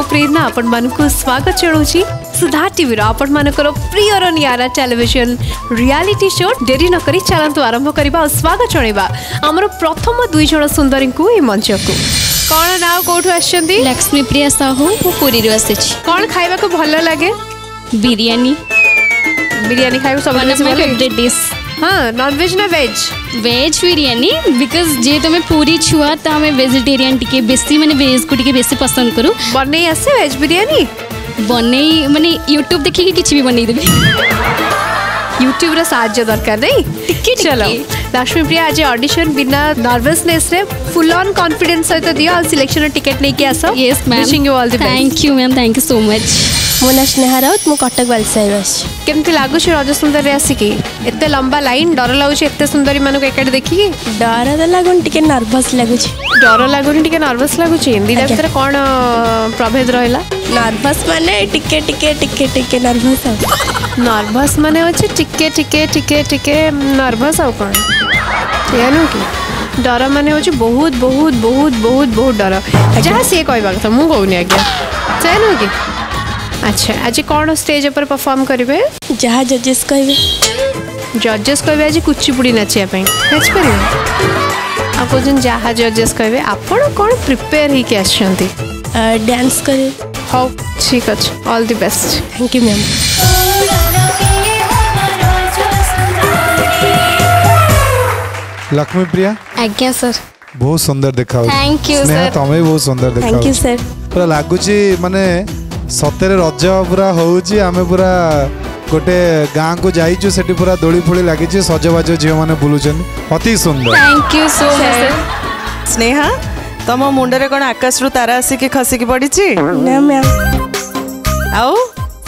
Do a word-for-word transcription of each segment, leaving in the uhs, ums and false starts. मो प्रेरणा आपण मानकु स्वागत जणाउछि सिद्धार्थ टीवी रा आपण मानकर प्रिय र नियारा टेलीविजन रियलिटी शो देरी न करी चालंतु आरंभ करबा स्वागत जणाइबा हमर प्रथम दुई जण सुंदरी को ए मंच को कोन नाव कोठो आछंती लक्ष्मी प्रिया साहू पुरी रो आसेछि कोन खाइबा को भलो लागे बिरयानी बिरयानी खाइबो सब माय फेवरेट डिश हां नॉन वेज ना वेज वेज बिरयानी बिकज जेहेतु आम पूरी छुआ तो आम वेजिटेरियन टी बेसी माने वेज को बेसी पसंद करूँ बनई आसे वेज बिरयानी बनई माने यूट्यूब देखिए किसी भी बनईदेवी यूट्यूब साहाय्य दरकार नहीं चलो लक्ष्मी प्रिया आज ऑडिशन बिना नर्वसनेस रे फुल ऑन कॉन्फिडेंस सहित दियो आ सिलेक्शन टिकट लेके आसो yes ma'am wishing you all the best thank you ma'am thank you so much मो ना स्नेहा राउत मु कटक बालसाई आसी केमती लागुछ राजा सुंदरी आसिकी एते लंबा लाइन डर लागुछ एते सुंदरी मानक एकाडे देखिकी डर त लागुन टिके नर्वस लागुछ डर लागुन टिके नर्वस लागुछ हिंदीरा भीतर कोन प्रभेद रहला नर्वस माने टिके टिके टिके टिके नर्वस नर्वस माने होछ टिके टिके टिके टिके नर्वस आ कोन यानो की डर माने होछ बहुत बहुत बहुत बहुत बहुत डर जहा से कहबा त मु कहउनी आज्ञा जानो की अच्छा आज कौन स्टेज पर परफॉर्म करेंगे जहाँ जजेस कहे जजेस कहे आज कुचिपुड़ी नाचिया नाच पारे आप कहते जहाँ जजेस कहे आप कौन प्रिपेयर होके डांस करे हाँ ठीक अच्छे all the best thank you ma'am Lakshmi Priya आज्ञा सर बहुत सुंदर देखा थैंक यू सर तुम्हें बहुत सुंदर देखा थैंक यू सर पूरा लगुच माने सतरे रज पूरा होमें पूरा गोटे गाँ को जाइए से पूरा दोली फोली लगी सजबाज झील मैंने बुलून अति सुंदर thank you so much Sneha तुम मुंडे कौन आकाश रु तारा आसिक खसिकी पड़ी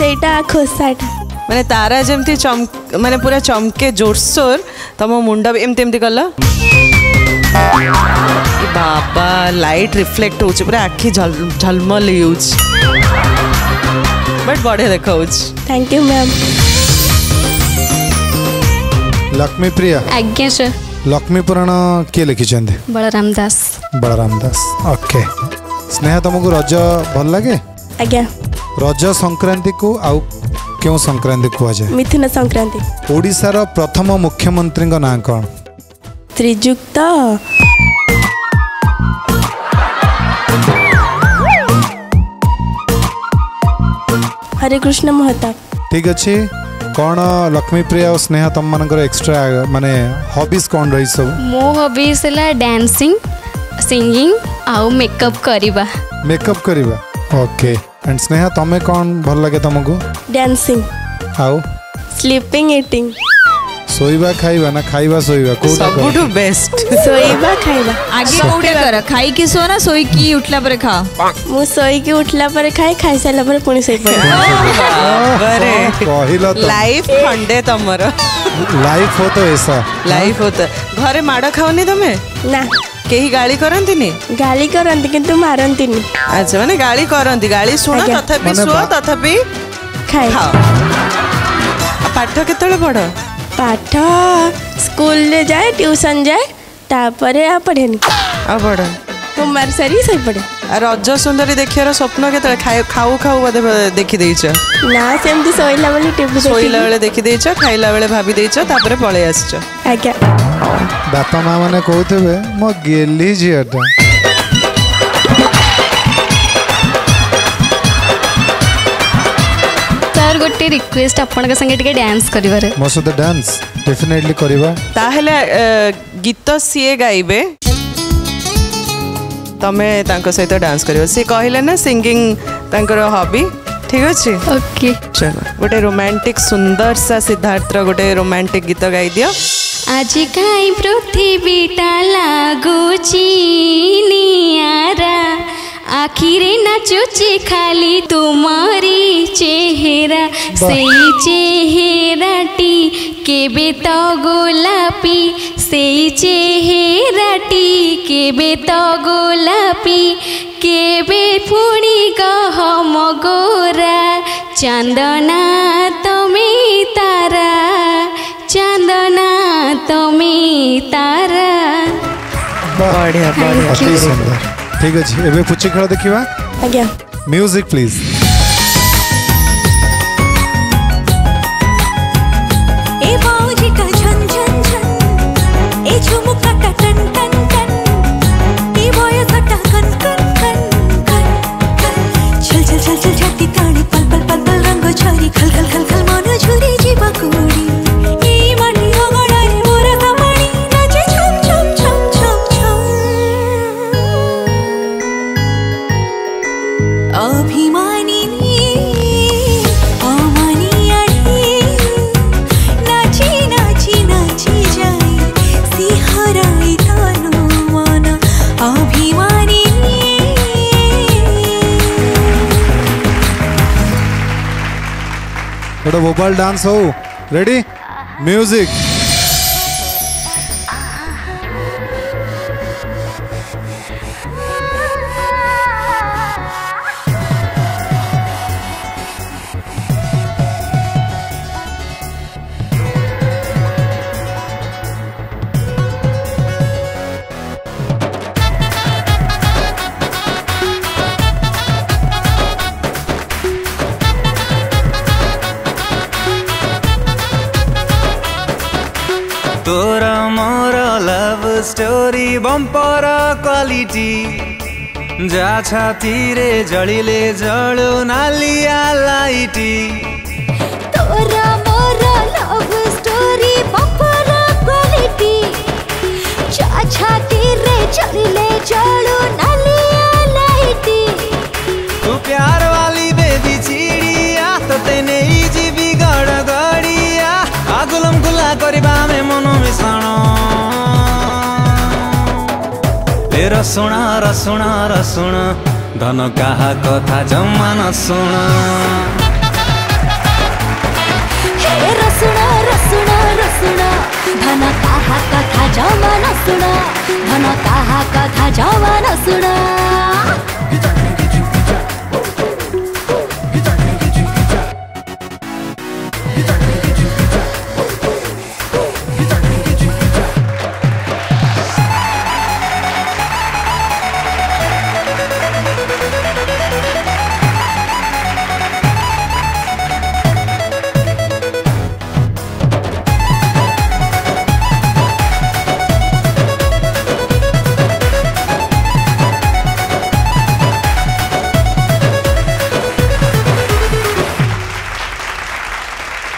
आईटा खोसाटा मैंने तारा जमती चमक मैंने पूरा चमके जोरसोर तुम मुंड एमती एमती कल बाबा लाइट रिफ्लेक्ट हो पूरा आखि झलमल हो बट बढ़िया देखा thank you ma'am Lakshmi Priya आज्ञा सर लक्ष्मी पुराण किए लिखी बलराम दास बलराम दास ओके स्नेहा तुमको रज भल लगे आज्ञा रज संक्रांति को आउ क्यों संक्रांति कह जाए मिथुन संक्रांति ओडिशार प्रथम मुख्यमंत्री ना कौन त्रिजुक्त हरे कृष्ण महताब ठीक अच्छे कौन लक्ष्मी प्रिया और स्नेहा तुम मान एक्स्ट्रा माने हॉबीज कौन रही सब मो हॉबीज डांसिंग सिंगिंग आउ मेकअप करिबा मेकअप करिबा ओके एंड स्नेहा तुम्हें कौन भल लगे तुमको डांसिंग आउ स्लीपिंग ईटिंग सोइबा खाइबा ना खाइबा सोइबा कोटा सबटू बेस्ट सोइबा खाइबा आगे कोटा कर खाई की सो ना सोई की उठला पर खा मु सोई की उठला पर खाई खाई साला पर पुणी सोई पर अरे कहिलो तो लाइफ खंडे तमरो लाइफ हो तो ऐसा लाइफ हो तो घरे माडा खावनी तमे ना केही गाली करंती नी गाली करंती किंतु मारंती नी अच्छा माने गाली करंती गाली सुना तथापि सो तथापि खाई पाठ केतले पढो पाठ स्कूल ले जाए ट्यूशन जाए तापरे आ पढ़े नी आ पढ़े कुमार सरी सही पढ़े राजा सुंदरी देखियार स्वप्न केतले खाऊ खाऊ खाऊ देखि देइछ ना सेमती सोइला वाली टिप सोइला वाले देखि देइछ खाइला वाले भाभी देइछ तापरे पळे आछछ आज्ञा बापा मां माने कहतेबे मो गेली जियाटा गोटे रिक्वेस्ट आपण के संगे टिके डांस करिवारे most of the dance definitely करिवा ताहले गीत सीए गाइबे तमे तांको सहित डांस करियो से कहिले ना सिंगिंग तांकर हॉबी ठीक अछि ओके चलो गोटे रोमांटिक सुंदर सा सिद्धार्थ रो गोटे रोमांटिक गीत गाइ दियो आज काई पृथ्वी टा लागुची नियारा आखिरे नाचुचे खाली तुम्हारी चेहरा सही चेहराटी केबे तो गोलापी सही चेहराटी केबे तो गोलापी केबे पुणी कह मगोरा चंदना तमे तारा चंदना तमे तारा बढ़िया बढ़िया ठीक अच्छे एवं पुची खेल देखा आज्ञा म्यूजिक प्लीज। भोपाल डांस हो, रेडी म्यूजिक। छातीरे जड़ीले जड़ो नालिया लाइटी तोरा मोरा लव स्टोरी बम्पर क्वालिटी छातीरे जड़ीले जड़ो नालिया लाइटी तू प्यार वाली बेबी चिड़िया तो तेने इजी बिगड़ गड़िया आगुलम गुला करबा में मनो मिसानो रसुना रसुना रसुना धन कहा कथा जम्मा न सुना रसुना रसुना रसुना धन कहा कथा जम्मा न सुना धन कहा कथा जम्मा न सुना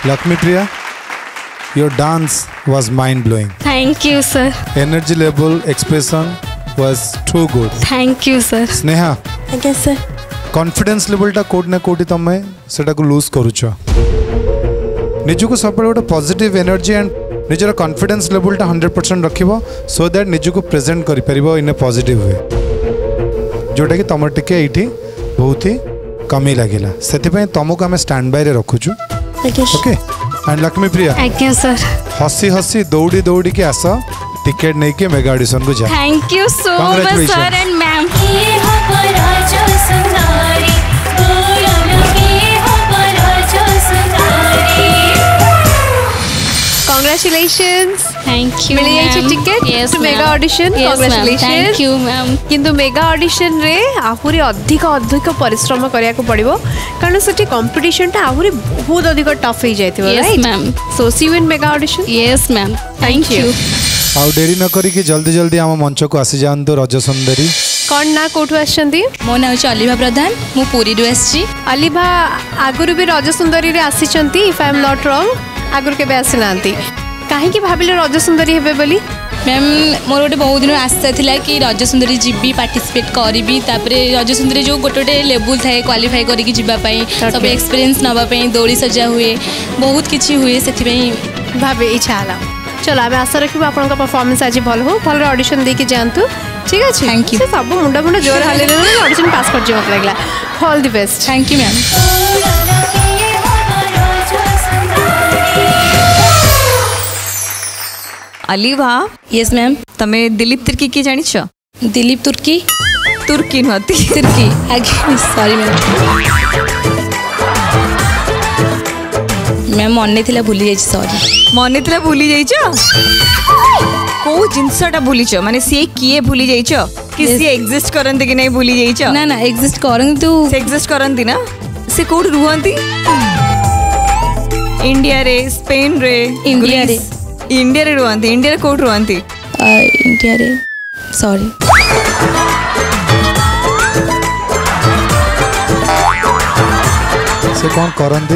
Lakshmi Priya, your dance was mind-blowing. Thank you, sir. Energy level, expression was too good. Thank you, sir. Sneha. Thank you, sir. Confidence level ta code na code ta mai seta ko lose karucha. Niju ko sabale ota positive energy and niju ra confidence level ta one hundred percent rakhibo so that niju ko present kari paribo in a positive way. Jota ki tamar tikke eithi bahut hi kami lagila. Seti pai tamko ame standby re rakhuchu. Okay and Lakshmi Priya sir हसी हसी दौड़ी दौड़ी के आस ticket नहीं के mega audition को जा thank you so much sir and ma'am congratulations thank you मिली एच ticket to mega audition congratulations thank you ma'am किंतु मेगा ऑडिशन रे आहुरी अधिक अधिक परिश्रम करिया को पड़िबो कारण सेठी कंपटीशन टा आहुरी बहुत अधिक टफ हो जायतिबो right ma'am so see you in mega audition yes ma'am thank you आउ देरी न करी के जल्दी जल्दी आम मंच को आसी जान तो राजा सुंदरी कौन ना कोठु आछंती मो नाम छ अलिभा प्रधान मु पुरी रु आसी अलिभा आगुरु भी राजा सुंदरी रे आसी चंती if I am not wrong आगुरु के बे आसी नांती कहीं भाविल रज सुंदरी हे बोली मैम मोर गोटे बहुत दिन आशा था कि रज सुंदरी जी पार्टिसिपेट करी रज सुंदरी जो गोटे गोटे लेवल थाए क्वालिफाई करके सब एक्सपीरियंस नापी दौड़ी सजा हुए बहुत किसी हुए से भावे इच्छा है चलो आम आशा रखा आपंक परफॉर्मेंस आज भल हो भल ऑडिशन देके जातु ठीक अच्छे थैंक यू सब मुंडा मुंडा जोर हाल ऑडिशन पास कर मत लगे all the best thank you ma'am Alibha yes ma'am तमे दिलीप तुर्की की जानी छो दिलीप तुर्की तुर्की न होती तुर्की सॉरी मैम मैम मन थिला भूली जाई छी सॉरी मन थिला भूली जाई छ को जिंसटा भूली छ माने से किए भूली जाई छ कि से एग्जिस्ट करंती कि नहीं भूली जाई छ ना ना एग्जिस्ट करंती तू से एग्जिस्ट करंती ना से कोड रुहंती इंडिया रे स्पेन रे इंडिया रे इंडिया रे रुहंती इंडिया कोड रुहंती इंडिया रे सॉरी कौन करंदी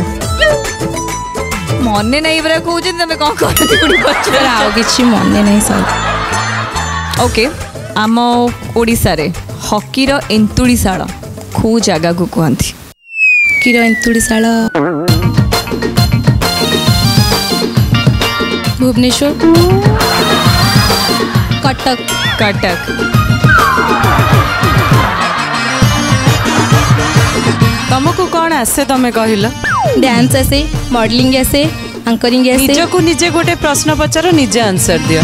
मन्ने नहीं बरा को जे तमे कौन करंदी गुडी पछरा आओ किछि मन्ने नहीं सही ओके आम ओडिसा रे हॉकी रो एंतुडी साला खू जागा को कहंती की रो एंतुडी साला भुवनेश्वर कटक कटक तुमको कौन आसे तुम्हें कहल डांस आसे मॉडलिंग आसे एंकरिंग आसे निज को निजे गोटे प्रश्न पचार निजे आंसर दियो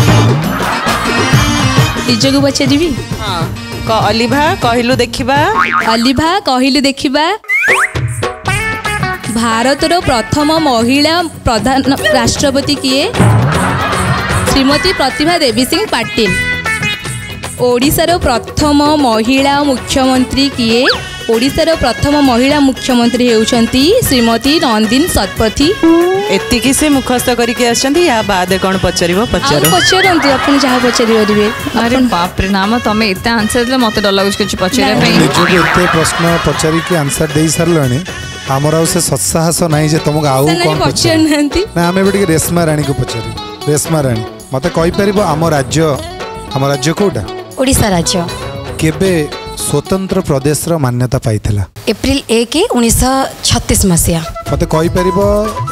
निज को पचारीबी हां क अलीभा कहिलु देखिबा अलीभा कहिलु देखिबा भारत रो प्रथम महिला प्रधान राष्ट्रपति किए श्रीमती प्रतिभा देवी सिंह पाटिल ओडिसा रो प्रथम महिला मुख्यमंत्री किए ओडिशार प्रथम महिला मुख्यमंत्री होती श्रीमती नंदिनी सतपथी एतिकी से मुखस्थ करके आछंती या बाद कोन पचरिबो पचरो पचरंती अपन जहा पचरि ओदिबे अरे बाप रे नाम तमे एते आंसर देले मते डर लागछ किछ पचरे पे जे एते प्रश्न पचरि के आंसर देई सरलने हमराउ से सत्साहस नाही जे तुमक आउ कोन पचर नहंती ना हम एबे रेशमा रानी को पचरि रेशमा रानी मते कहि परिबो हम राज्य हम राज्य कोडा ओडिसा राज्य केबे स्वतंत्र प्रदेश रो मान्यता पाइथिला अप्रैल एक उन्नीस सौ छत्तीस मसिया मते कहि परिबो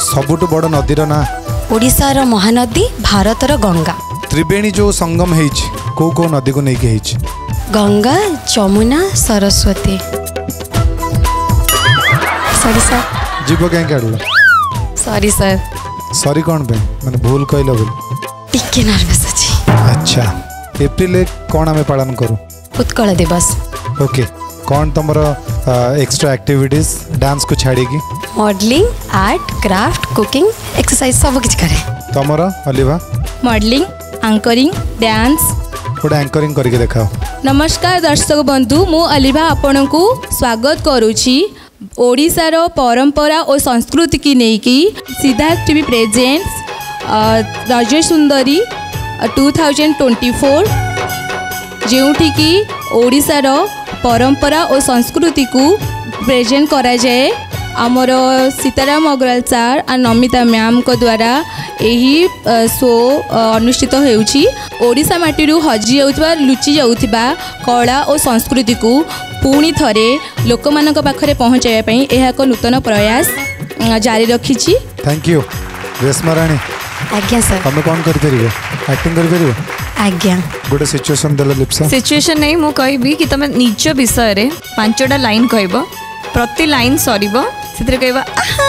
सबुटु बड़ नदी रो ना ओडिसा रो महानदी भारत रो गंगा त्रिवेणी जो संगम हेछ को को नदी को नै के हेछ गंगा यमुना सरस्वती सॉरी सर जीव के काढलो सॉरी सर सॉरी कोन बे माने भूल कहलो बे टिके नर्वस अछि अच्छा अप्रैल एक कोन हमें पालन करू उत्कल दिवस ओके कौन तुम्हारा एक्स्ट्रा एक्टिविटीज डांस को छाड़ेगी modelling art craft cooking exercise सब कुछ करे तुम्हारा अलीवा मॉडलिंग एंकरिंग डांस थोड़ा एंकरिंग करके देखाओ नमस्कार दर्शक बंधु मु अलीवा आपन को स्वागत करूची ओडिसा रो परंपरा और संस्कृति की नहीं की सिद्धार्थ टीवी प्रेजेंट्स राजा सुंदरी दो हज़ार चौबीस जेउठी की ओडिसा रो परंपरा और संस्कृति को प्रेजेंट करा जाए आमर सीताराम अग्रवाल सार आ नमिता मैम को द्वारा यही शो अनुष्ठित होउची ओडिसा माटी रू हजी जाउतबा लुचि जाउतबा कला और संस्कृति को पुणी थरे लोकमानक पाखरे पहुँचाया पई एहा को नूतन प्रयास जारी रखीची थैंक यू रेशमा रानी आज्ञा सर हम कौन कर परिबो एक्टिंग कर परिबो आज्ञा गुड सिचुएशन दला लिप्सा सिचुएशन नै मु कहबी कि तमे नीच विषय रे पांचटा लाइन कहबो प्रति लाइन सरीबो सेतरे कहबो आहा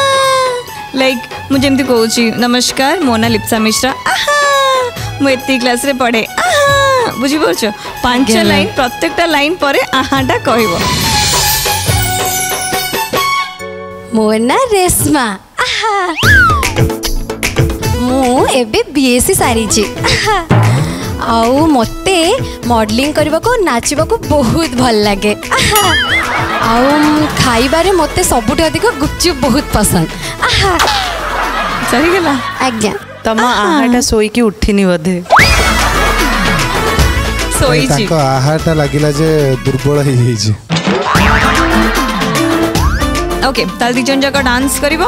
लाइक मु जेंति कहूची नमस्कार मोना लिप्सा मिश्रा आहा मु एती क्लास रे पढे आहा बुझी परछो पांच लाइन प्रत्येकटा लाइन परे आहाटा कहबो मोना रेशमा आहा मु एबे बीएससी सारी छी आहा आउ मते मॉडलिंग करबा को नाचबा को बहुत भल लगे आउ खाई बारे मते सबुटे अधिक गुपचुप बहुत पसंद आहा सही गेला आज्ञा तमा आहाटा सोई की उठिनी बधे सोई जी ताको आहाटा लागिला जे दुर्बल हे हे जी ओके ताल दिजन जका डांस करबो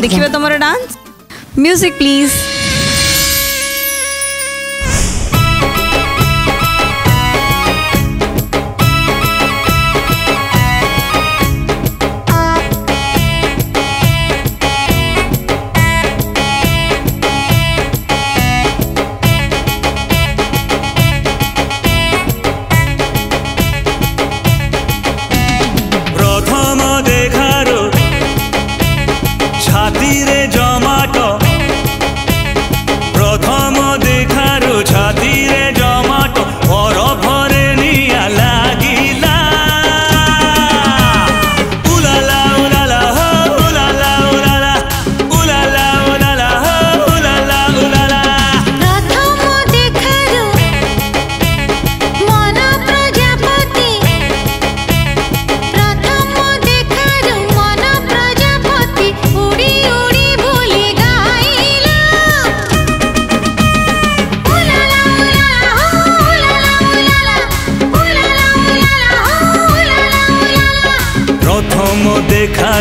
देखिबो तमरा डांस म्यूजिक प्लीज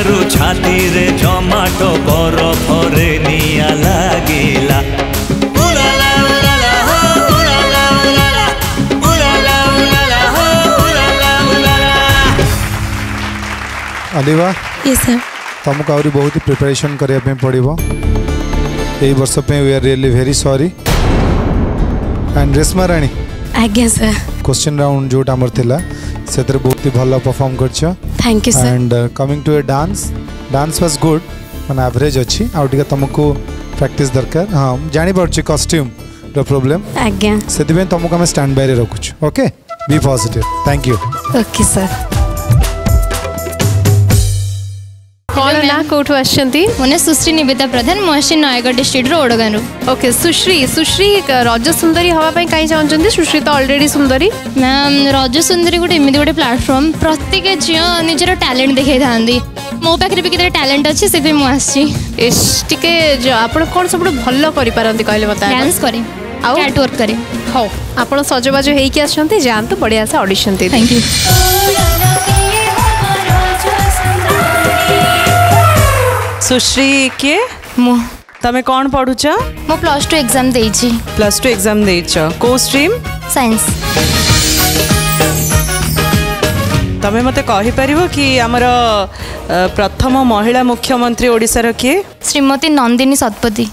आमारू छातिर जमाटो बरफरे निया लागिला अदिवा यस सर तुमको आउरी बहुत ही प्रिपरेशन करिया पे पड़िबो एई वर्ष पे we are really very sorry and Reshma Rani आज्ञा सर क्वेश्चन राउंड जोट हमर थिला सेतरे बहुत ही भल्ला परफॉर्म करछो thank you sir and coming to a dance dance was good मान एवरेज अछि आउटिका तुमको प्रैक्टिस दरकार हम जानि पड़छ कॉस्ट्यूम द प्रॉब्लम आज्ञा सेतिबे तुमको हम स्टैंड बाय रे रखुछ okay be positive thank you okay sir कौन ना कोठो आछंती मने सुश्री निवेदा प्रधान मोहसिन नयगढ़ डिस्ट्रिक्ट रो ओडगानु ओके सुश्री सुश्री राजा सुंदरी हवा पई काई चाहंचंती सुश्री तो ऑलरेडी सुंदरी मैम राजा सुंदरी गुटे इमिदि गुटे प्लेटफार्म प्रत्येक जियो निजर टैलेंट देखाई थांदी मो पाखरे भी किते टैलेंट अछि सेबे मो आछि इस टिके आपण कोन सबडो भल्लो करि पारंती कहले बता डांस करी आउ कैट वर्क करी हो आपण सजबाज हेई के आछंती जान तो बढ़िया से ऑडिशन दे थैंक यू सुश्री के मो तमे कौन पढुछ मो प्लस टू एग्जाम देछि प्लस टू एग्जाम देछ को स्ट्रीम साइंस तमे मते कहि परिबो कि हमर प्रथम महिला मुख्यमंत्री ओडिसा रो के श्रीमती नंदिनी सतपथी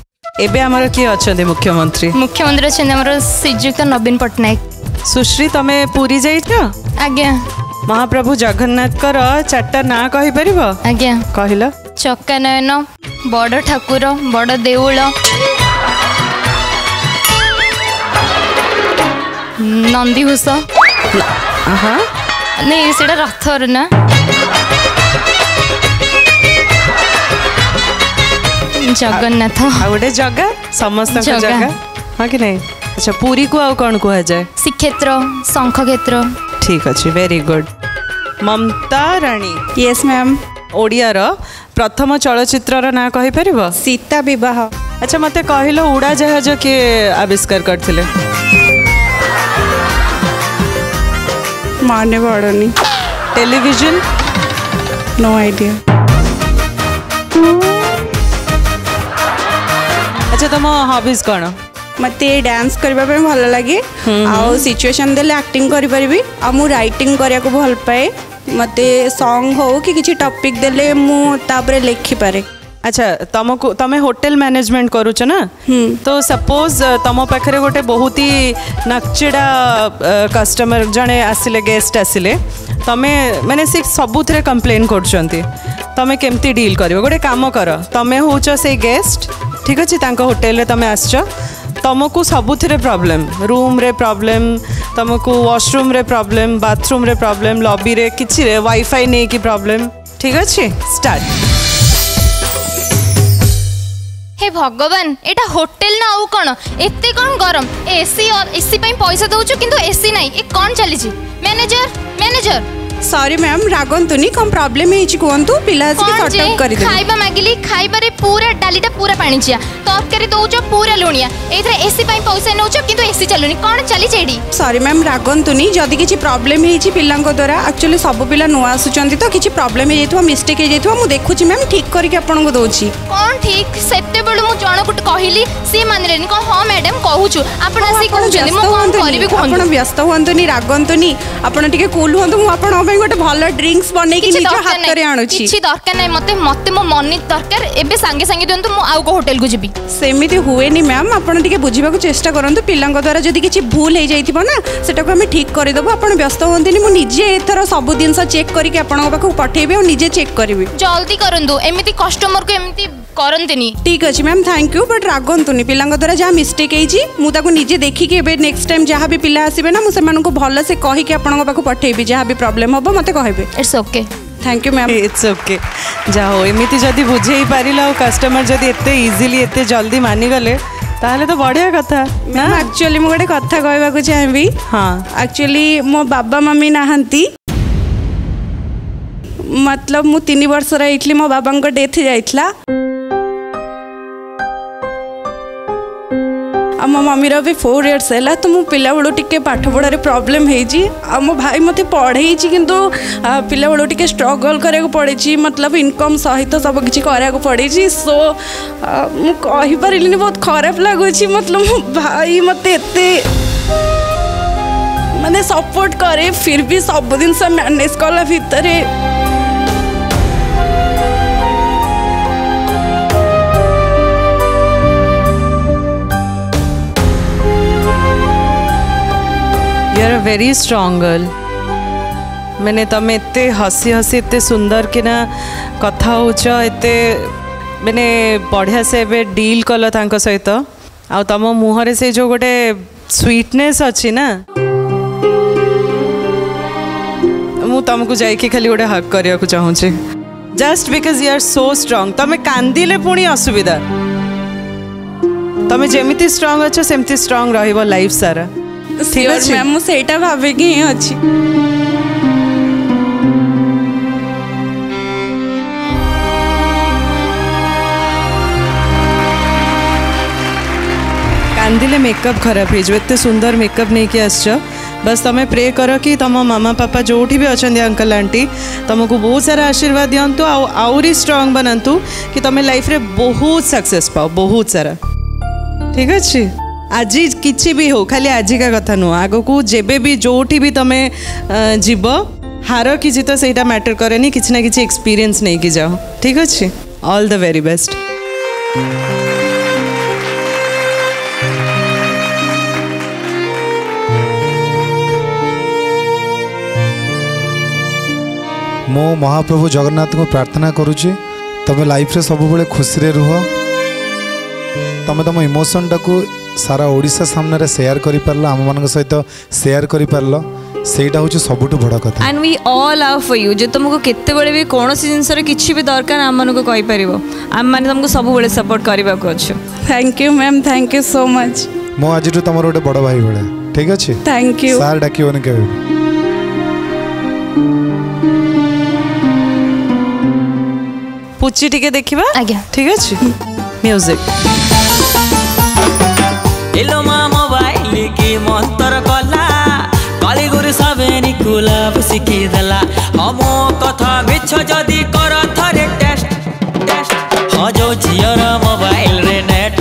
एबे हमर के अछन मुख्यमंत्री मुख्यमंत्री अछन हमर श्रीयुक्त नवीन पटनायक सुश्री तमे पुरी जाइछो आज्ञा महाप्रभु जगन्नाथ कर चारटा ना कहि परिबो आज्ञा कहिलो चक्का नयन बड़ ठाकुर बड़ देउल नंदीघोष नहीं से रथर ना जगन्नाथ गोटे जगह समस्त जगह हाँ कि नहीं अच्छा पुरी को आउ कौन कह जाए श्रीक्षेत्र शंख क्षेत्र ठीक अच्छे very good Mamata Rani yes ma'am Odia रो प्रथम चलचित्र रो ना कहि परबो सीता विवाह अच्छा मते कहिलो उड़ा जहाज के आविष्कार करथिले माने बडनी टेलीविजन नो आईडिया अच्छा तुम हॉबीज कोन मते डांस करबा पे भल लागे आ सिचुएशन देले एक्टिंग करि परबी आ मु राइटिंग करिया को भल पाए मते सॉन्ग हो कि किसी टॉपिक देले मु तापरे लिखि पारे अच्छा तमको तमे होटल मैनेजमेंट करूछ ना तो सपोज तम पाखरे गोटे बहुत ही नक्चिड़ा कस्टमर जने आसिले गेस्ट आसिले तमे माने से सबुथरे कंप्लेन करछंती तमे केमती डील करियो गोटे काम कर तमे होछ से गेस्ट ठीक अछि तांको होटल रे तमे आछो तमको सबुथिरे प्रॉब्लम रूम रे प्रॉब्लम तमको वॉशरूम रे प्रॉब्लम बाथरूम रे प्रॉब्लम लॉबी रे किछि रे वाईफाई नहीं की प्रॉब्लम ठीक अछि स्टार्ट हे भगवान एटा होटल ना आउ कोन एते कोन गरम एसी और एसी पई पैसा दउछु किंतु एसी नहीं ए कोन चली छी मैनेजर मैनेजर सॉरी मैम रागंतुनी कोन प्रॉब्लम हेछि कोंतु पिलास के सॉर्ट आउट करि दे खाइबा मागिली खाइबा रे पूरा डालीटा पूरा पानी छिया तरकारी दउछु पूरा लुणिया एथरे एसी पई पैसा नउछु किंतु एसी चलुनी कोन चली जेडी सॉरी मैम रागंतुनी जदी किछि प्रॉब्लम हेछि पिलांग द्वारा एक्चुअली सब पिला नो आसुचंती तो किछि प्रॉब्लम हे जेथवा मिस्टेक हे जेथवा मु देखुछि मैम ठीक करके आपन को दउछि कोन ठीक सेते बेलु मु जण को कहिली से मानलेनी को हां मैडम कहूछु आपन आसी कहउछनी मु कोन करबी कोन आपन व्यस्त होअंतुनी रागंतुनी आपन टिके कूल होअंतु मु आपन ओबे गोटे भलो ड्रिंक्स बनै कि निज हाथ रे आनुछि किछि दरकार नै मते मते मो मन दरकार एबे संगे संगे दंतु मु आउ को होटल को जेबी सेमिति हुए नहीं मैम आपन टिके बुझिबा को चेष्टा करंतु पिलांग द्वारा जदी किछि भूल हे जाइथिबो ना सेटा को हम ठीक करि देबो आपन व्यस्त होअंतुनी मु निजे एथरो सब दिन से चेक करिके आपन को पठेबे और निजे चेक करबी जल्दी करंदो एमिति कस्टमर को एमिति करंतनी ठीक अछि मैम थैंक यू बट रागंतुनी पिलांग द्वारा जा मिस्टेक हे छि मु ताको निजे देखि के एबे नेक्स्ट टाइम जहां भी पिला आसीबे ना मु सेमान को भलो से कहि के आपन को पठेबी जहां भी प्रॉब्लम होबो मते कहबे it's okay thank you ma'am it's okay जाओ एमिति जदी बुझेई पारिला और कस्टमर जदी एते इजीली एते जल्दी मानि गले ताहले तो बढ़िया कथा मैम एक्चुअली मु गोटे कथा कहबा को चाहेबी हां एक्चुअली मो बाबा मम्मी नाहंती मतलब मु तीन वर्ष रा इतली मो बाबा को डेथ जाइतला आ मो मम्मीर भी फोर इयर्स है तो मुझे पिला बेलू टे पाठ पढ़ार प्रोब्लेम हो मो भाई मत पढ़े कि पिला बेलू टे स्ट्रगल करा पड़े मतलब इनकम सहित सब किसी करा पड़े। सो मुझे कहीपरि बहुत खराब लगुच मतलब मो भाई मत मैंने सपोर्ट करे फिर भी सब जिनस मैनेज कला भितर You're a very strong girl. मैंने तुम एते हसी हसी एते सुंदर किना कथा होते मैंने बढ़िया से डील कल तांको सहित आ तुम मुहर से जो गोटे स्वीटनेस अच्छी ना मु तुमको जाइए खाली गोटे हक करिया को चाहूँगी just because you are so strong. तुम कांदीले पुणी असुविधा तुम जेमिति स्ट्रांग अच्छ सेमती स्ट्रांग रहिबो लाइफ सारा। मैम मुझे भावे कि अच्छी कांदिले मेकअप खराब हो जाते सुंदर मेकअप नहीं कि आस बस तुम प्रे कर कि तुम मामा पापा जो भी अच्छा अंकल आंटी तुमको बहुत सारा आशीर्वाद दिंतु आउरी स्ट्रांग बनातु कि तुम लाइफ रे बहुत सक्सेस पाओ बहुत सारा। ठीक अच्छे आज किसी भी हो खाली आजिका कथा नुह आग को जेबे भी जोटी भी तुम्हें जीव हार कि जीत से मैटर कैनि किसी ना कि एक्सपीरियंस नहीं कि जाओ। ठीक अच्छे ऑल द वेरी बेस्ट। मो महाप्रभु जगन्नाथ को प्रार्थना करुचे तमे लाइफ रे सबुबले खुशी रे रुह तमे तुम इमोशन टाकू सारा ओडिशा सामने रे शेयर करि परला हम मन सहित शेयर करि परला सेटा होचे सबुटु बड़ा कथा and we all are for you. जे तुमको केते बेले भी कोनोसी जिंस रे किछि भी दरकार हम मन को कहि परिबो हम माने तुमको सबुबले सपोर्ट करिबा को अछि। Thank you ma'am thank you so much. मो आज तो तमरो बड़ भाई बड़ा। ठीक अछि थैंक यू सार डाकियो ने कहबे। पुची टिके देखिबा आज्ञा। ठीक अछि म्यूजिक हेलो मां मोबाइल की मोतर कला काली गुरु सबेनी कुलाब सिखी दला हम कथा मिछ जदी कर थरे टेस्ट टेस्ट हो जो जियर मोबाइल रे नेट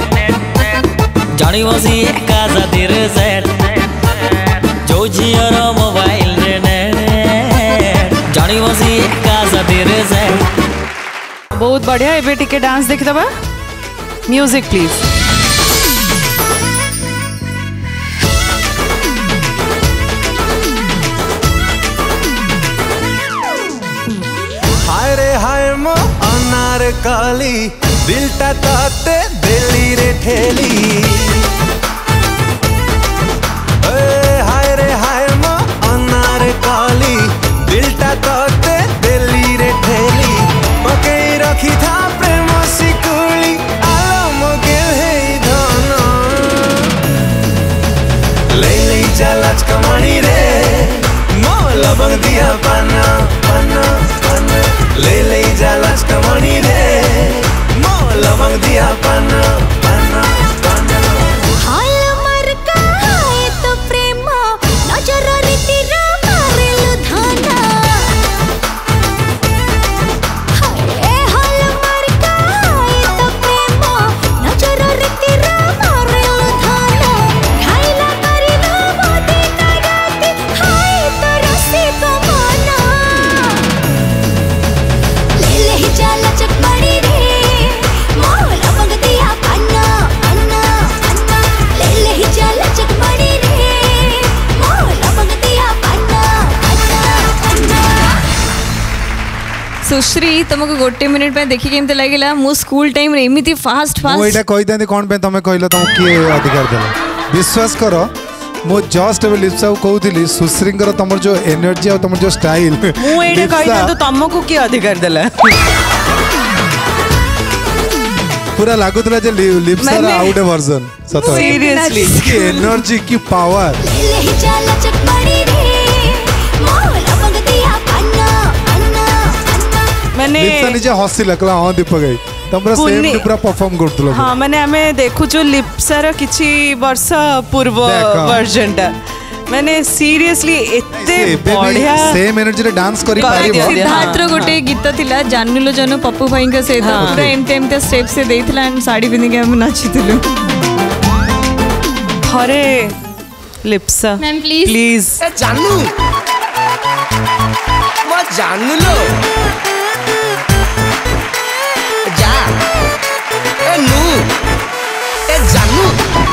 जानी वसी एका जदी रे सेट जो जियर मोबाइल रे नेट जानी वसी एका जदी रे सेट बहुत बढ़िया एबे टिके डांस देख दबा म्यूजिक प्लीज। हाय रे हाय मो अनार काली दिलटा ताते दिल्ली रे ठेली ए हाय रे हाय मो अनार काली दिलटा ताते दिल्ली रे ठेली रखी था प्रेम सिकुली आलम के ले ले चलाच कमानी रे मो लबंग दिया पाना पाना पाना ले ले चलाच कमानी रे मो लबंग दिया पाना पाना पाना हाय मर का है तो प्रेम नजर रे तेरा मारे लुधाना सुश्री तुमको गोटे मिनिट पे देखि केमते लागिला मु स्कूल टाइम रे एमिति फास्ट फास्ट ओइटा कहि दंती कोन पे तमे कहिलो तम के अधिकार देला विश्वास करो मो जस्ट एबे लिप्सा को कहूतिली सुश्रींगर तमर जो एनर्जी आ तमर जो स्टाइल मु एडे कहिना तो तमको के अधिकार देला पूरा लागुतला जे लिप्सा रा आउटे वर्जन सतो सीरियसली की एनर्जी की पावर ले चला चक पड़ी रे मो लबंग दिया पन्ना मैंने लिप्सा निजे हसी लगला। हाँ दीपक भाई तमरा सेम ने पूरा परफॉर्म करतलो। हां माने हमें देखु जो लिप्सा रा किछि वर्ष पूर्व वर्जन टा माने सीरियसली एते बढ़िया सेम एनर्जी रे डांस करि पारिबो। सिद्धार्थ रो गोटे गीत थिला जानुलो जनो पप्पू भाई के से पूरा एमते एमते स्टेप से देथिला एंड साड़ी पिनि के हम नाचितलो। अरे लिप्सा मैम प्लीज प्लीज जानू म जानुलो जा ए नू ए जानू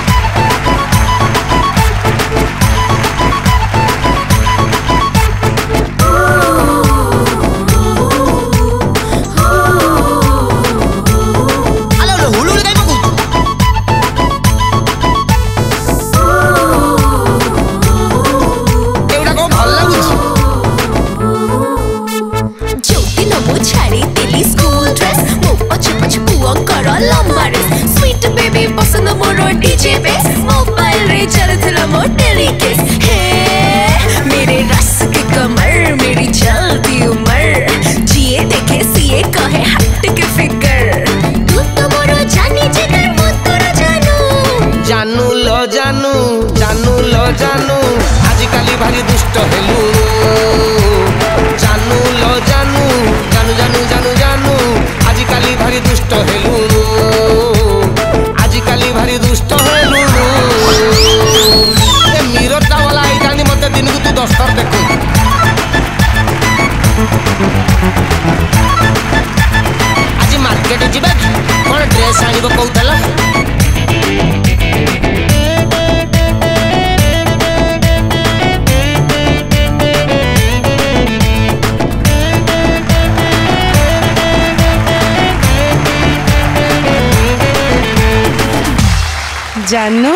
जानू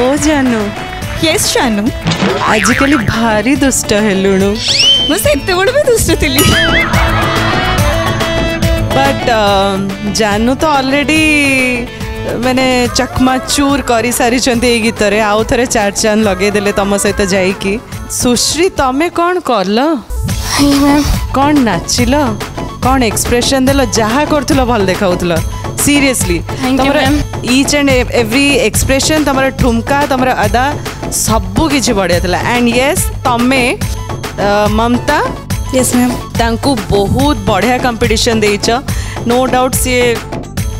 ओ जानू यस जानू आज कल भारी दुष्ट है लुणु मुझे एत बड़ भी दुष्ट थी बट जानू तो ऑलरेडी मैंने चकमाचूर कर सारी गीत आउ थे चार चांद लगेदे तुम सहित जाइकी सुश्री तमें कौन कल कौन नाचिल कौन एक्सप्रेशन देल जहा कर भल देखाऊल seriously each and every expression तुम ठुमका तुम अदा सबू कि बढ़िया एंड यस तमे ममता यस मैम तांकू बहुत बढ़िया कंपटीशन देच नो डाउट सी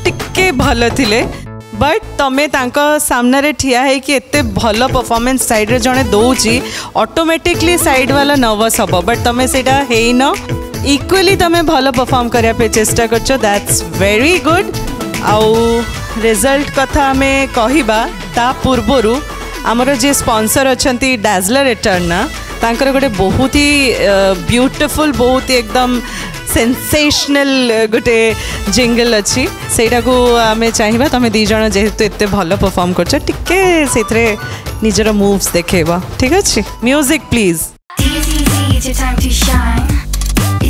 टिके भल थिले बट तमें सामना रे ठिया है कि एते भल परफॉर्मेंस साइड रे जने दौची ऑटोमेटिकली साइड वाला नर्वस हम बट तमें सेटा हेई न इक्वली तमें भल परफॉर्म करिया पे चेष्टा करछो दैट्स वेरी गुड आउ रिजल्ट कथा हमें कहिबा ता पूर्वरु आमर जे स्पॉन्सर अछंती डैजलर एटर्ना तांकर गोटे बहुत ही ब्यूटीफुल बहुत ही एकदम सेंसेशनल गोटे जिंगल अच्छी सेटा को आम चाहिए तुम दीज जेहेतु एत भल परफॉर्म करछ टिके सेथरे निजर मूव्स देखेबा ठीक अछि music please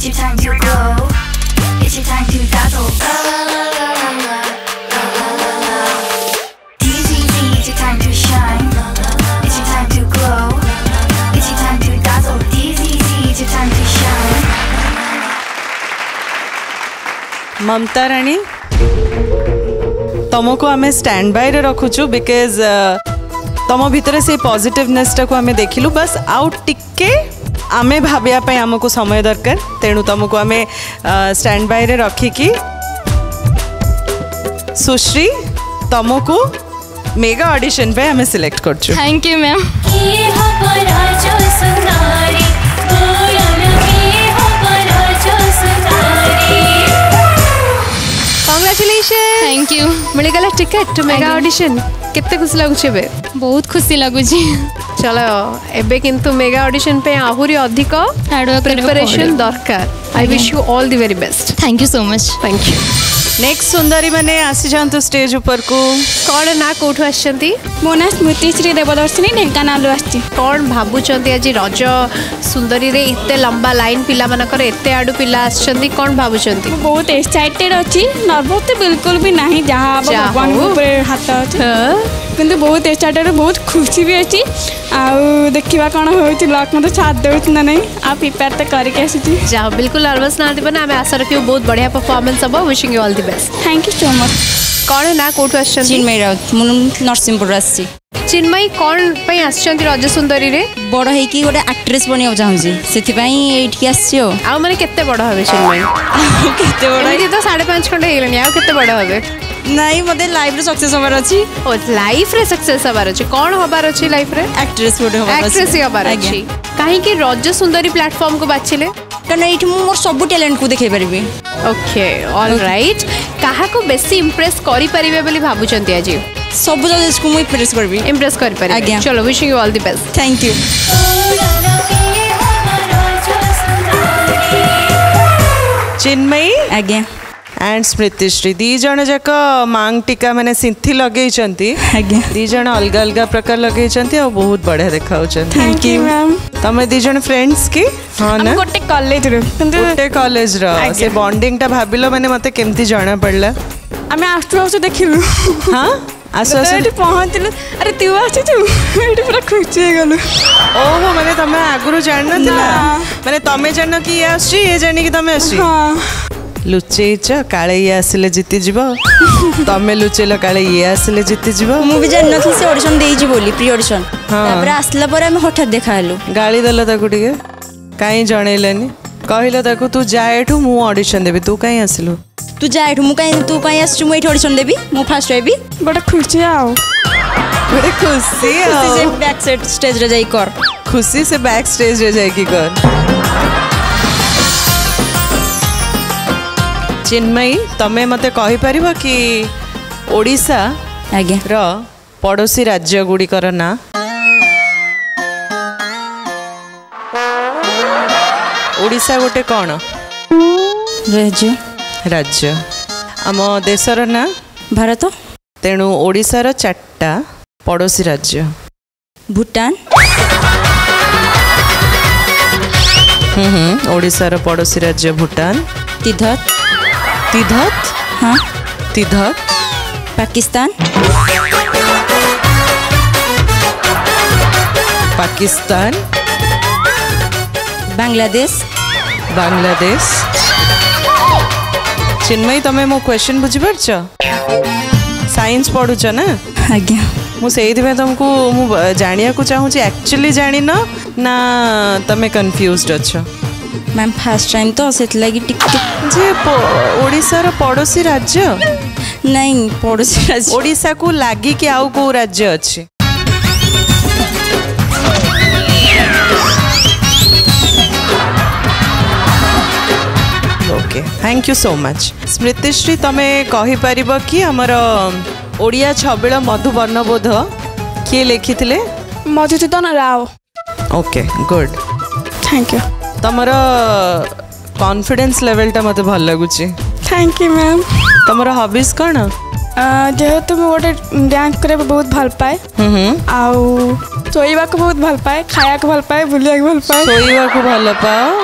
It's your time to grow. It's your time to dazzle. La la la la la la la la. Easy, it's your time to shine. It's your time to grow. It's your time to dazzle. Easy, it's your time to shine. Mamata Rani, तुमको हमें stand by रे रखुछु because तुम भीतर से positiveness टाको हमें देखिलु बस out टिके आमे भाबियापाई आमको समय दरकार तेणु तुमको आम स्टैंड बाय रे रखिकी सुश्री तुमको मेगा ऑडिशन पे आम सिलेक्ट करछु thank you ma'am congratulation thank you मिलगला टिकट मेगा ऑडिशन कितने खुश लगुच बहुत खुशी लगुच चलो एबे किंतु मेगा ऑडिशन पे आहुरी अधिक प्रिपरेशन दरकार I wish you all the very best thank you so much thank you next Sundari माने आसी जानतो स्टेज ऊपर को कौन ना कोठो आछंती मो ना स्मृतिश्री देवदर्शनी ढेंकानाल आछी कौन भाबुचंती आज रज सुंदरी रे इते लंबा लाइन पिला मानकर इते आडू पिला आछंती कौन भाबुचंती बहुत एक्साइटेड अछि नर्वस तो बिल्कुल भी नाही जहां भगवान ऊपर हाथ अछि किंतु बहुत एक्साइटेड बहुत खुशी भी अच्छी आखिया कौन हो साथ दौर ना नहीं आ प्रिपेयर तो करके बिल्कुल नर्वस ना ना आम आशा रखिए बहुत बढ़िया परफॉर्मेंस हम wishing you all the best thank you so much कौन ना कौटू आ चिन्मयी राउत मुझे नरसिंहपुर आसी चिन्मयी कौन आसछंती राजा सुंदरी रे बड़ है कि गोटे एक्ट्रेस बनिया चाहूँगी से आउ माने केते बड़ हे चिन्मयी केते बड़ तो साढ़े पाँच घंटा होते बड़ हे नहीं मते लाइफ रे सक्सेस होबार अछि ओ लाइफ रे सक्सेस होबार अछि कोन होबार अछि लाइफ रे एक्ट्रेस होबार अछि एक्ट्रेस होबार अछि काहे कि राजा सुंदरी प्लेटफार्म को बाछिले कने एठी मोर सब टैलेंट को देखै परबे ओके ऑलराइट काहा को बेसी इंप्रेस करि परिबे बोली भाबु चंती आजी सब जज को मु इंप्रेस करबी इंप्रेस कर पारे चलो wishing you all the best thank you Chinmayi आज्ञा एंड प्रीतिश्री दी जण जाक मांग टीका मैंने सिंथी लगे दी जण अलग अलग प्रकार लगे बहुत बढ़िया देखा थैंक यू मैम तुम दी जण फ्रेंड्स की हाँ ना गोटे कॉलेज गोटे कॉलेज रे बॉन्डिंग भाविल मैंने मते केमती जाना पड़ला आम आसू देखिलु हाँ आसू आसू पहुँचल अरे तू आठ पूरा खुशी हो गलु ओहो मैंने तुम आगुरी जान मैंने तुम जान कि ये जान कि तुम आ लुचेच काले ये आसिले जीति जीव तमें लुचेल काले ये आसिले जीति जीव मुझे जान से ऑडिशन देजी बोली प्री ऑडिशन तापर आसला पर हम हठात देखालु गाली दला ताकू टिके काई जणैलेनी कहिला ताकू तू जाएठू मु ऑडिशन देबी तू काई आसिलु तू जाएठू मु काई तू काई आसछु मु एठ ऑडिशन देबी मु फर्स्ट होईबी बड़ा खुशी आओ बड़ा खुशी आओ खुशी से बैक सेट स्टेज रे जाई कर खुशी से बैक स्टेज रे जाई की कर चिन्मयी तमें मते कहि परिबो कि ओडिशा आगे रो पड़ोसी राज्य गुडी कर ना ओडिशा गोटे कोन राज्य राज्य आम देशर ना भारत तेणु ओडिशा रो चारटा पड़ोसी राज्य भूटान हम्म हम्म ओडिशा रो पड़ोसी राज्य भूटान तिधत तिधत हाँ तिधत पाकिस्तान पाकिस्तान बांग्लादेश बांग्लादेश चिन्मयी तुम्हें मो क्वेश्चन बुझीपार साइंस पढ़ु ना आज्ञा मुझे तुमको जानिया को चाहूँगी एक्चुअली जानी ना ना तुम्हें कन्फ्यूज्ड अच्छा मैम फास्ट टाइम तो से लगी जे ओडिशा रो पड़ोसी राज्य नहीं पड़ोसी राज्य ओडिशा को लगी कि आउ को राज्य अछि okay thank you so much Smritishree तुम्हें कहि परिबो कि हमर ओडिया छबिल मधुवर्णबोध के लिखिथिले Madhusudan Rao okay good thank you तमरा कॉन्फिडेंस लेवल टा मत भल लगुच थैंक यू मैम तमरा हॉबीज कौन जेहेतु मुझे गोटे डांस करे बहुत भल पाए आउ सोईवा को बहुत भल पाए खाया को भल पाए बुलिया को भल पाए सोईवा को भल पाओ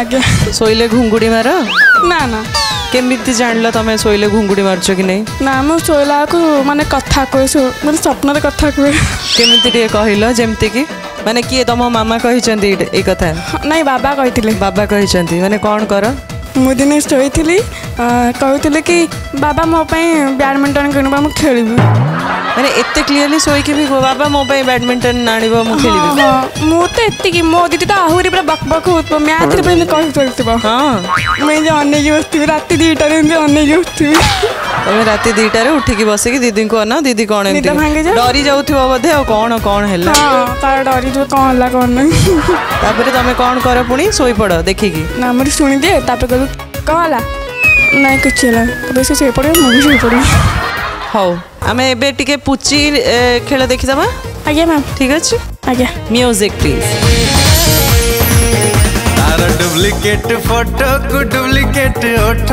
आगे सोईले घुंगुड़ी मार ना ना केमिति जानला तमे सोईले घुंगुड़ी मारछ कि नहीं ना मु सोईला को माने कथा को माने स्वप्न रे कथा को केमिति के कहिलो जेमति की माने किए तुम मामा कही ए कथा नहीं बाबा कही बाबा कही माने कौन कर मुझे दिन शोई कहते कि बाबा मोपाई बैडमिंटन किण खेल मैंने एत क्लीयरली शोक भी बाबा मोपाई बैडमिंटन आण मुझे एति मो दीदी तो आहरी पूरा बक बक हो मैच हाँ मुझे अनेक बसती रात दुईटार अनेक बसती तुम रात दुईटार उठिक बसिक दीदी को ना दीदी कौन डरी जाऊ बोधे कौन कौन है डरी कौन है कौन नहीं तुम कौन कर पुणी शोपड़ देखिकी ना मुझे शुणी दिए कहूँ कौन है ना कुछ बेस शोपड़ मुझे शोपड़ हाउ आम एवं टी पुची खेल देखीदा आज्ञा मैम ठीक अच्छे आज्ञा म्यूजिक डुप्लिकेट फोटो को डुप्लिकेट ओठ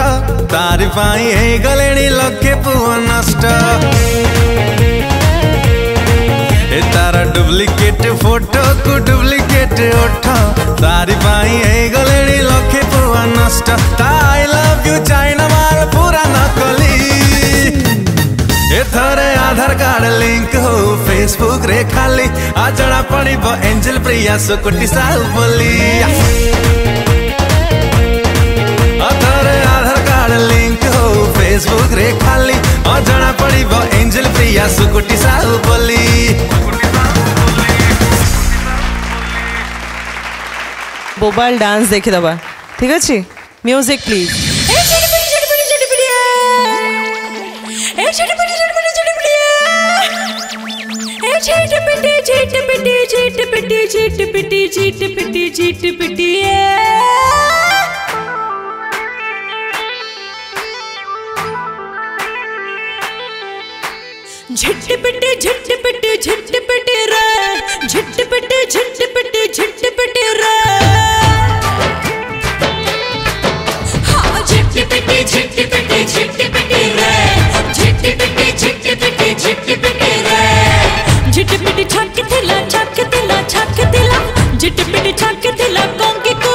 तारी पाई है गलेणी लगे पुओ नष्ट ए तारा डुप्लिकेट फोटो को डुप्लिकेट ओठ तारी पाई है गलेणी लगे पुओ नष्ट आई लव यू चाइना मार पूरा नकली ए थारे आधार कार्ड लिंक हो फेसबुक रे खाली आ जड़ा पड़ी बो एंजल प्रिया सुकुटी साहू बोली आधार कार्ड लिंक हो फेसबुक रे खाली आ जड़ा पड़ी बो एंजल प्रिया सुकुटी साहू बोली। बोबाल डांस देखे दबा ठीक अच्छे म्यूजिक प्लीज। झटपटे झटपटे झटपटे रे झटपटे झटपटे झटपटे रे हां झटपटे झटपटे झटपटे रे झटपटे झटपटे झटपटे रे झटपटे छक दिला छक दिला छक दिला झटपटे छक दिला गोंगी को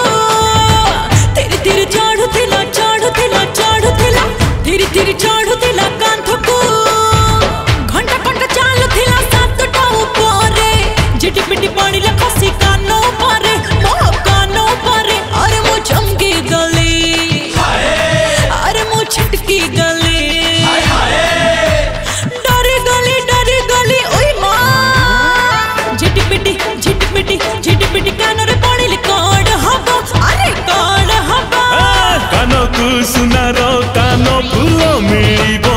तेरे तेरे चढ़ दिला चढ़ दिला चढ़ दिला तेरे तेरे चढ़ दिला कांधों को झटपटी पानी लखसी कानों पर मोह कानों पर और मु चमकी गले और मु छटकी गले डरे गले डरे गले ओए माँ झटपटी झटपटी झटपटी कानों रे पानी लकड़ हवा अरे कड़ हवा कानों को सुना रो कानों फूलो मिलिबो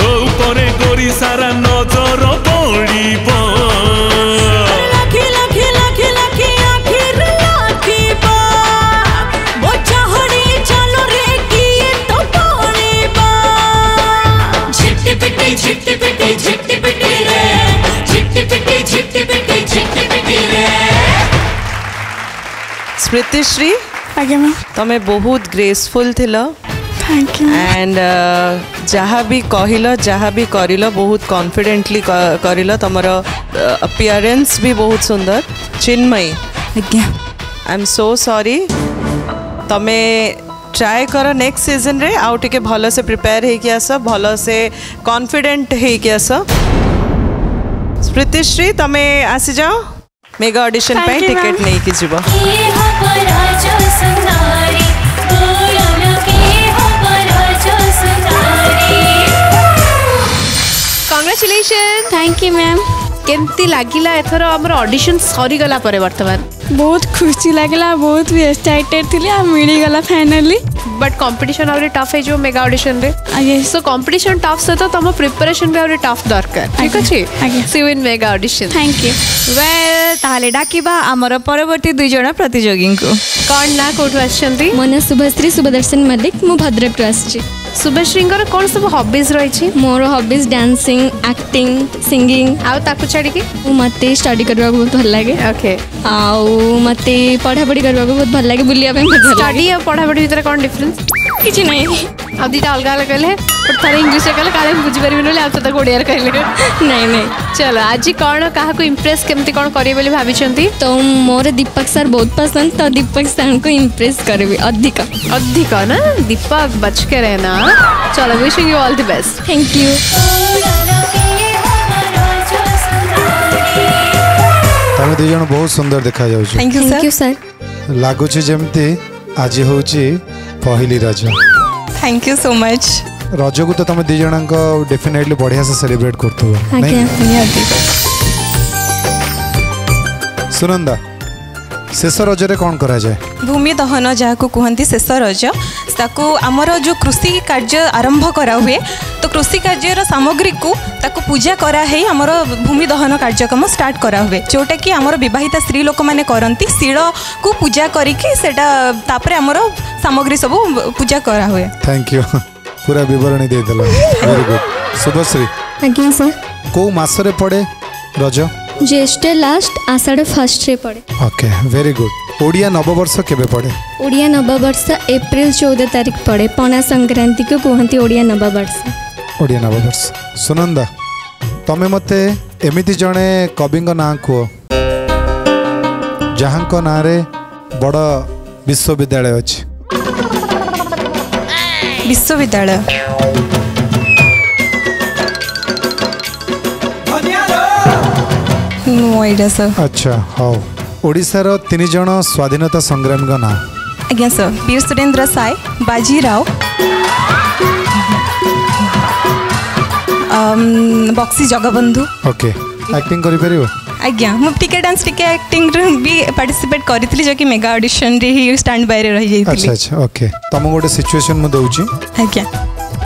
तो ऊपरे गोरी सारा नजर पड़िबो प्रीतिश्री तुम्हें बहुत ग्रेसफुल थिलो थैंक यू एंड जहाँ भी कहिलो जहाँ भी करिलो बहुत कॉन्फिडेंटली करिलो तुम्हारा अपीयरेंस भी बहुत सुंदर। Chinmayi I am so sorry तुम्हें ट्राए करो नेक्स्ट सीजन रे आउ टिके भलो से प्रिपेयर है कि आस भलो से कॉन्फिडेंट है कि आस। प्रीतिश्री तुम्हें आसी जाओ मेगा ऑडिशन पे टिकट नहीं की जीव। Congratulation thank you ma'am. केमती लगिला एथर हमर ऑडिशन सरी गला परे वर्तमान बहुत खुशी लगिला बहुत भी एक्साइटेड थिली आ मिली गला फाइनली बट कंपटीशन आउरी टफ है जो मेगा ऑडिशन रे आगे सो कंपटीशन टफ से तो तुम प्रिपरेशन भी आउरी टफ दरकार ठीक अछि see you in mega audition thank you. Well ताले डाकिबा हमर परवर्ती दुई जना प्रतियोगी को कोन ना कोठ आछंती मोना शुभश्री शुभदर्शन मलिक मु भद्रक आछी। शुभश्रींकर कोन सब हॉबीज रही छी मोर हॉबीज डांसिंग एक्टिंग सिंगिंग आउ ताकू छाडी के मते स्टडी करबा बहुत भल लागे ओके आउ मते पढा पढी करबा बहुत भल लागे बुलिया पे स्टडी और पढा पढी भीतर कोन डिफरेंस किछ नै अब दीटा अलग अलग कहले पर थारे इंग्लिश कहले काले बुझि परबि नले आप त ओडिया कहले नै नै। चलो आज कोन काहा को इंप्रेस केमती कोन करियै बोली भाबी छंती तो मोर दीपक सर बहुत पसंद तो दीपक सर को इंप्रेस करबी अधिक अधिक ना दीपक बच के रहना। चलो wishing you all the best thank you तमे दु जण बहुत सुंदर देखा जाउ छी thank you sir thank you sir लागो छी जेमती आज होउ छी पहिली राजा थैंक यू सो मच। रज को तो तुम दु जन को डेफिनेटली बढ़िया से सेलिब्रेट करते हो नहीं सुनंदा शेष रज रे कौन करा जाए भूमि दहन जहाँ को कहते शेष रज ताकू आमर जो कृषि कार्य आरंभ करा हुए तो कृषि कार्यर सामग्री को ताकू पूजा कराई आमर भूमि दहन कार्यक्रम स्टार्ट करा हुए जोटा कि आमर बिवाहिता स्त्री लोक मैंने करती शील को पूजा करिकी सेटा तापरे आमर सामग्री सब पूजा करा हुए। थैंक यू पूरा विवरणी दे देला very good. Subhashree thank you sir को मास रे पड़े रज ज्येष्ठ लास्ट आषाढ़ फर्स्ट रे पड़े ओके वेरी गुड। ओडिया नववर्ष केबे पड़े ओडिया नववर्ष अप्रैल चौदह तारीख पड़े पणा संक्रांति को कहती ओडिया नववर्ष ओडिया नववर्ष। सुनंदा तमें मते एमिति जड़े कवि ना कह जहाँ ना बड़ विश्वविद्यालय अच्छे विश्वविद्यालय मो एटा सर। अच्छा हाउ ओडिसा रो तीन जण स्वाधीनता संग्रामी गना अज्ञा sir Veer Surendra Sai Baji Rao Bakshi Jagabandhu okay acting करि परिबो अज्ञा मु टिके डांस टिके एक्टिंग रे भी पार्टिसिपेट करितली जो कि मेगा ऑडिशन रे ही स्टैंड बाय रे रहि जैतिली। अच्छा अच्छा ओके तम गोटे सिचुएशन मु दउची अज्ञा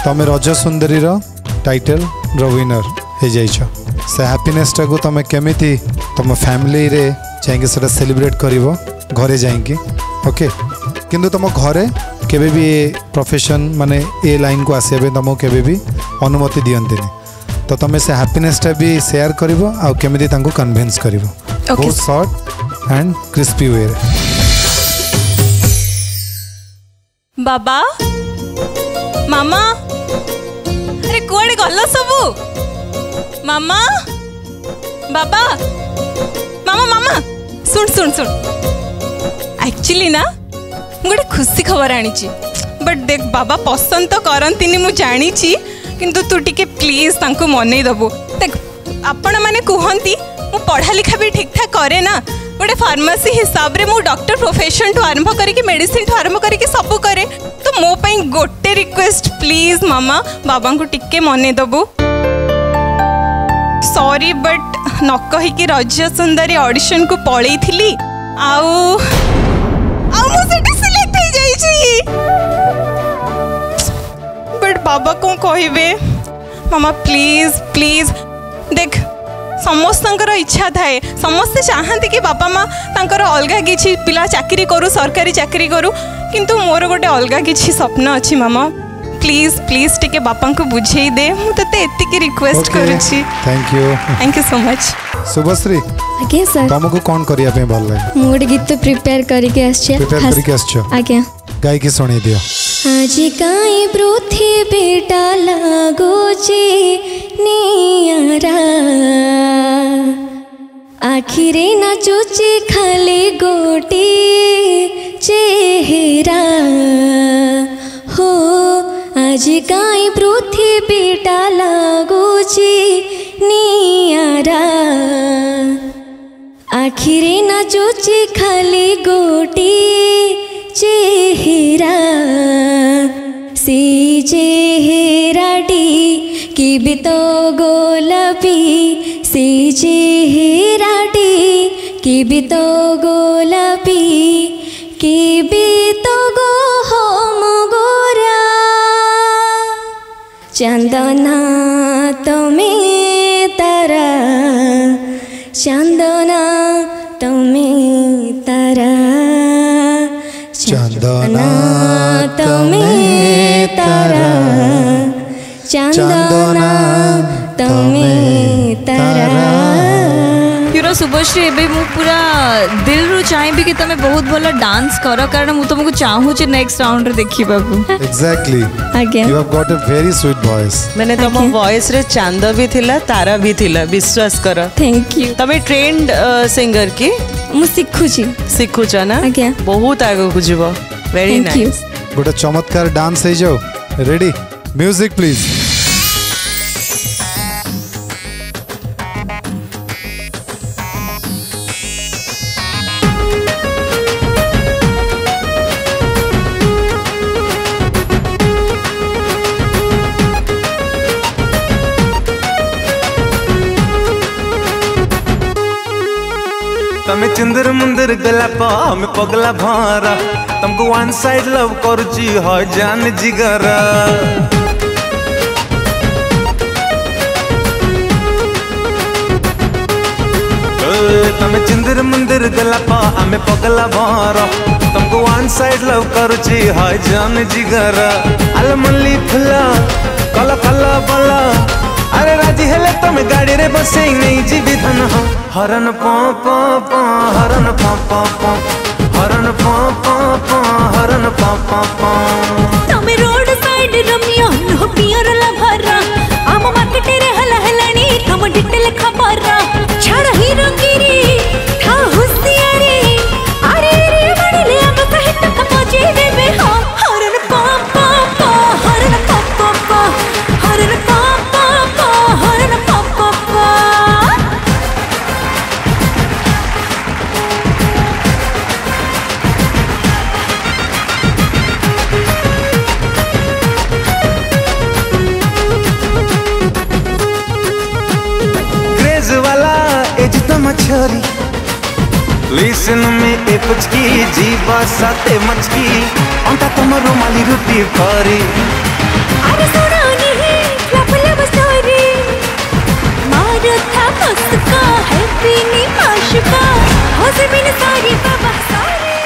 तमे राजा सुंदरी रो टाइटल रो विनर हे जाइछो से हैप्पीनेस टा को तमे केमिति तम फैमिली रे चाहेंगे सडा सेलिब्रेट करिवो घरे जाएंगे ओके किंतु तुम घरे केबे भी प्रोफेशन माने ए लाइन को आसे बे तुम केबे भी अनुमति दियंतनी तो तुम से हैप्पीनेस टा भी शेयर करिवो आ केमिति तांको कन्विंस करिवो बहुत शॉर्ट एंड क्रिस्पी वे बाबा मामा अरे कोड़े गल्ला सबु मामा बाबा मामा मामा सुन सुन सुन एक्चुअली ना गोटे खुशी खबर आनी ची बट देख बाबा पसंद तो करती जानी ची किंतु तू टिके प्लीज तांको मनई दबु देख आपण माने कहती मु पढ़ा लिखा भी ठीक ठाक करे ना गोटे फार्मेसी हिसाब रे मु डॉक्टर प्रोफेशन ठू आरंभ करिके मेडिसिन ठू आरंभ करिके सब करे तो मो पई गोटे रिक्वेस्ट प्लीज मामा बाबा को टिके मनई दबु सॉरी बट न कहीकि राजा सुंदरी ऑडिशन को पळई थिली आउ आउ मु सेटा सिलेक्ट हो जाई छी बट बाबा को कहबे मामा प्लीज प्लीज देख समस्तंकर इच्छा थाए समस्त चाहते कि बापा माँ तांकर अलग किसी पिला चाकरी करू सरकारी चाकरी करू किंतु मोर गोटे अलग किसी स्वप्न अछि मामा प्लीज प्लीज टिके बापा को बुझे दे मुते एतिकी रिक्वेस्ट करूची thank you thank you so much Subhashree आके सर तुमको कोन करिया पे भल लागे मु गोटे गीत प्रिपेयर करी के आछे प्रिपेयर करी के आछो आके गाय के सुने दियो आज काई पृथ्वी टा लागोची नियारा आखिरे ना चुची खाली गोटी चेहरा हो आज काई पृथ्वी टा लागोची नियारा आखिरे ना चुची खाली गोटी चेहरा से चेहरा टी कि बितो गोलापी से चेहरा टी कि बितो गोलापी कि बितो गो हम गोरा चंदना तुम्हें तारा चंदना तुम्हें तारा चंदना तुम्हें तारा चंदना तुम्हें तारा यूरो शुभश्री ए पूरा दिल रु चाहिए कि तुम्हें बहुत भला डांस करो कारण मु तुमको चाहूची नेक्स्ट राउंड रे देखि बाबू exactly you have got a very sweet voice मैंने तुम वॉइस रे चांद भी थिला तारा भी थिला विश्वास करो थैंक यू तुम्हें ट्रेंड सिंगर की मु सिखुची सिखुचा ना okay. बहुत आगे गुजबो वेरी नाइस गोटा चमत्कार डांस हे जाओ रेडी म्यूजिक प्लीज तमें चंदर मुंदर गलाप हमें पगला भारा तुमको वन साइड लव करुची हो जान जिगरा तमें चंदर मुंदर गलाप हमें पगला भारा तुमको वन साइड लव करुची हो जान जिगरा अलमली फुला कला कला बला अरे राजी हेले तुम गाड़ी रे बसे नहीं जीवी धन हरन पा पा पा हरन पा पा पा हरन पा पा पा हरन पा पा पा तुम रोड साइड रमिया नो पियर ला भरा आम मार्केट रे हला हलानी तुम डिटेल खबरा छड़ ही रंगीरी था हुसियारी अरे रे बड़ी ले अब कहे तक पहुंचे वे में हो हरन पा पा पा हरन पा पा पा हरन पा हरन पा पा पा छोरी लिसन में ए पुचकी जीवा साथे मचकी अंता तुम रुमाली रूटी पारी अरे सुनो नी लव लव स्टोरी मारो था मुस्का है पीनी आशुका हो जमीन सारी बाबा सारी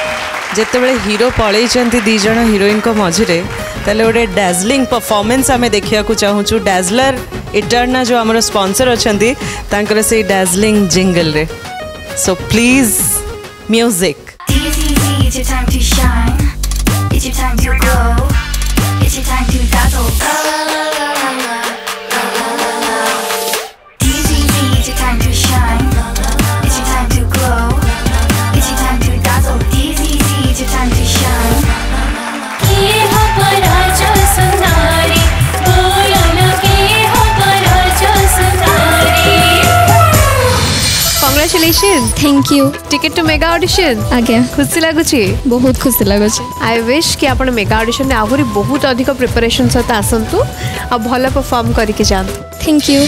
जत्ते बड़े हीरो पळे चंती दी जणो हीरोइन को मझरे तले ओडे डैजलिंग परफॉर्मेंस हमें देखिया को चाहू छु डैजलर इटर्ना जो हमरो स्पोंसर अछंती तांकर से डैजलिंग जिंगल रे So please, music. Easy, it's your time to shine. It's your time to grow. It's your time to dazzle. Easy, it's your time to shine. It's your time to grow. It's your time to dazzle. Easy, it's your time to shine. Ye ho Raja Sundari, bola na ke ho Raja Sundari. Congratulations. Thank you. Ticket to mega audition. आगे खुशी लगुच बहुत खुशी लगुच I wish कि आपन mega audition में आहुरी बहुत अधिक प्रिपरेशन सहित आसतु आ भल परफॉर्म करके जानतु थैंक यू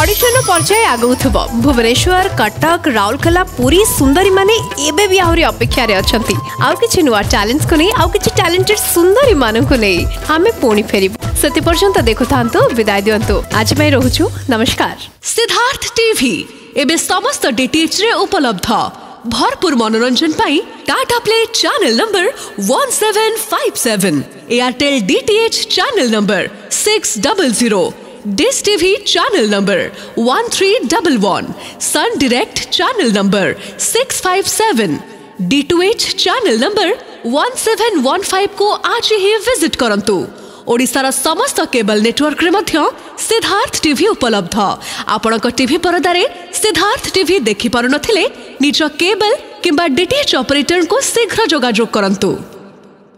ऑडिशन पर्याय आगो थबो भुवनेश्वर कटक राउरकेला पुरी सुंदरी माने एबे भी आहुरी अपेक्षा रे अछंती आ किछि नुवा टैलेंट्स को नै आ किछि टैलेंटेड सुंदरी मानन को नै हमें पुणी फेरिबो सेति पर्यंत देखुथांतु विदाय दियंतु आज मैं रहूछु नमस्कार सिद्धार्थ टीवी एबे समस्त डीटीएच रे उपलब्ध भरपूर मनोरंजन पाई टाटा प्ले चैनल नंबर सत्रह सौ सत्तावन, एयरटेल डीटीएच चैनल नंबर छह सौ, डिश टीवी चैनल नंबर तेरह सौ इक्यावन, सन डायरेक्ट चैनल नंबर छह सौ सत्तावन, D two H channel number सत्रह सौ पंद्रह को आज ही विजिट करंतु ओडिशार समस्त केबल नेटवर्क रे मध्य सिद्धार्थ टीवी उपलब्ध आपणक टीवी परदारे सिद्धार्थ टीवी देखि पारु नथिले निज केबल किंबा डीटीएच ऑपरेटर को शीघ्र जोगाजोग करंतु।